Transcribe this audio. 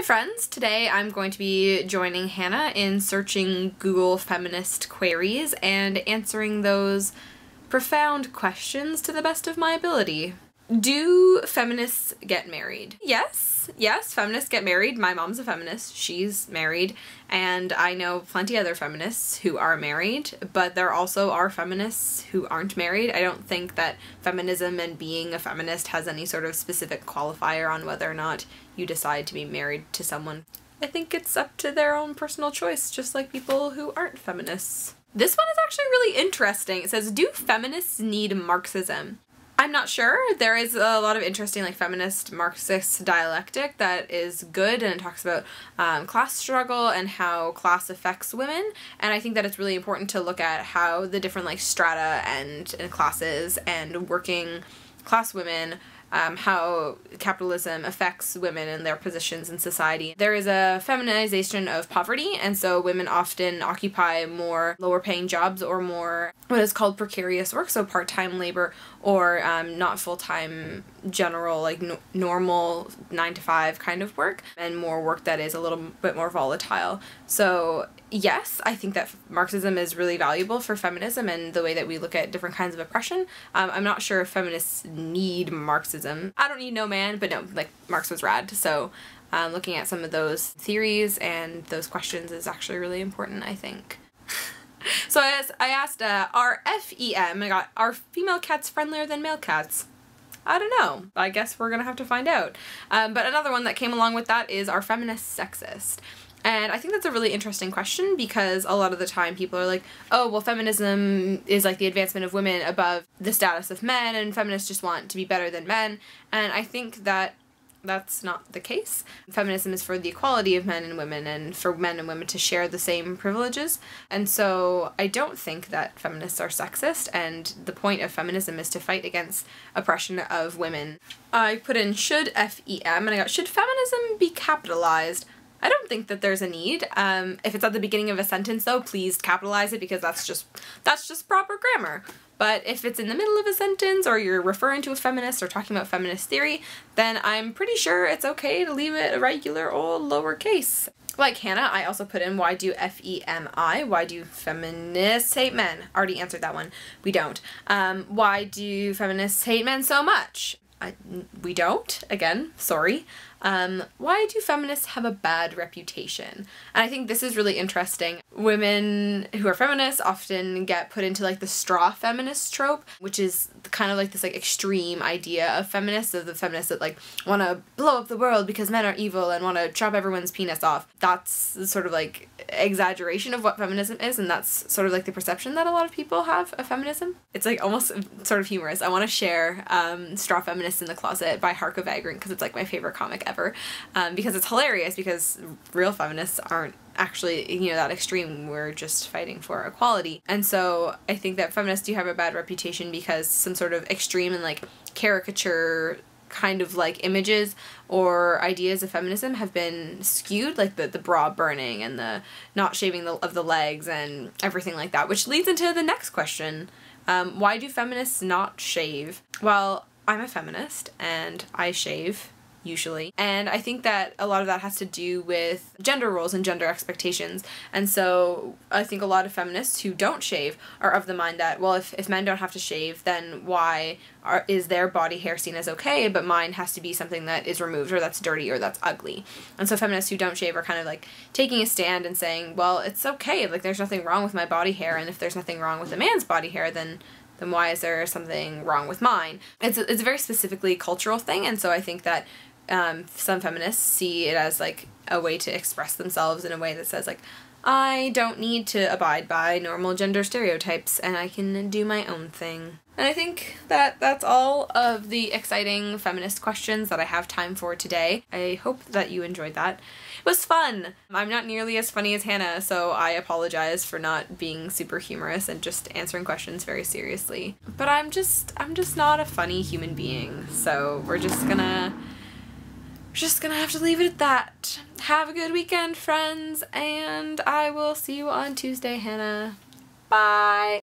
Hi friends, today I'm going to be joining Hannah in searching Google feminist queries and answering those profound questions to the best of my ability. Do feminists get married? Yes, feminists get married. My mom's a feminist, she's married, and I know plenty other feminists who are married, but there also are feminists who aren't married. I don't think that feminism and being a feminist has any sort of specific qualifier on whether or not you decide to be married to someone. I think it's up to their own personal choice, just like people who aren't feminists. This one is actually really interesting. It says, do feminists need Marxism? I'm not sure. There is a lot of interesting like feminist Marxist dialectic that is good, and it talks about class struggle and how class affects women, and I think that it's really important to look at how the different like strata and classes and working class women, how capitalism affects women and their positions in society. There is a feminization of poverty, and so women often occupy more lower paying jobs or more what is called precarious work, so part-time labor or not full-time general like normal 9-to-5 kind of work, and more work that is a little bit more volatile. So yes, I think that Marxism is really valuable for feminism and the way that we look at different kinds of oppression. I'm not sure if feminists need Marxism. I don't need no man, but no, like Marx was rad, so looking at some of those theories and those questions is actually really important, I think. So I asked RFEM, I got, are female cats friendlier than male cats? I don't know. I guess we're gonna have to find out. But another one that came along with that is, are feminists sexist? And I think that's a really interesting question, because a lot of the time people are like, oh, well, feminism is like the advancement of women above the status of men, and feminists just want to be better than men. And I think that that's not the case. Feminism is for the equality of men and women, and for men and women to share the same privileges. And so I don't think that feminists are sexist, and the point of feminism is to fight against oppression of women. I put in should FEM, and I got, should feminism be capitalized? I don't think that there's a need. If it's at the beginning of a sentence though, please capitalize it, because that's just proper grammar. But if it's in the middle of a sentence, or you're referring to a feminist or talking about feminist theory, then I'm pretty sure it's okay to leave it a regular old lowercase. Like Hannah, I also put in, why do FEMI? Why do feminists hate men? Already answered that one. We don't. Why do feminists hate men so much? We don't. Again, sorry. Why do feminists have a bad reputation? And I think this is really interesting. Women who are feminists often get put into like the straw feminist trope, which is kind of like this like extreme idea of feminists, of the feminists that like want to blow up the world because men are evil and want to chop everyone's penis off. That's the sort of like exaggeration of what feminism is, and that's sort of like the perception that a lot of people have of feminism. It's like almost sort of humorous. I want to share Straw Feminists in the Closet by Hark a Vagrant, because it's like my favorite comic ever, because it's hilarious, because real feminists aren't actually, you know, that extreme. We're just fighting for equality. And so I think that feminists do have a bad reputation because some sort of extreme and like caricature kind of like images or ideas of feminism have been skewed, like the bra burning and the not shaving of the legs and everything like that, which leads into the next question. Why do feminists not shave? Well, I'm a feminist and I shave usually. And I think that a lot of that has to do with gender roles and gender expectations. And so I think a lot of feminists who don't shave are of the mind that, well, if men don't have to shave, then why is their body hair seen as okay, but mine has to be something that is removed or that's dirty or that's ugly. And so feminists who don't shave are kind of like taking a stand and saying, well, it's okay, like there's nothing wrong with my body hair, and if there's nothing wrong with a man's body hair, then why is there something wrong with mine? It's a very specifically cultural thing, and so I think that some feminists see it as like a way to express themselves in a way that says like, I don't need to abide by normal gender stereotypes and I can do my own thing. And I think that that's all of the exciting feminist questions that I have time for today. I hope that you enjoyed that. It was fun! I'm not nearly as funny as Hannah, so I apologize for not being super humorous and just answering questions very seriously. But I'm just not a funny human being, so we're just gonna have to leave it at that. Have a good weekend, friends, and I will see you on Tuesday, Hannah. Bye!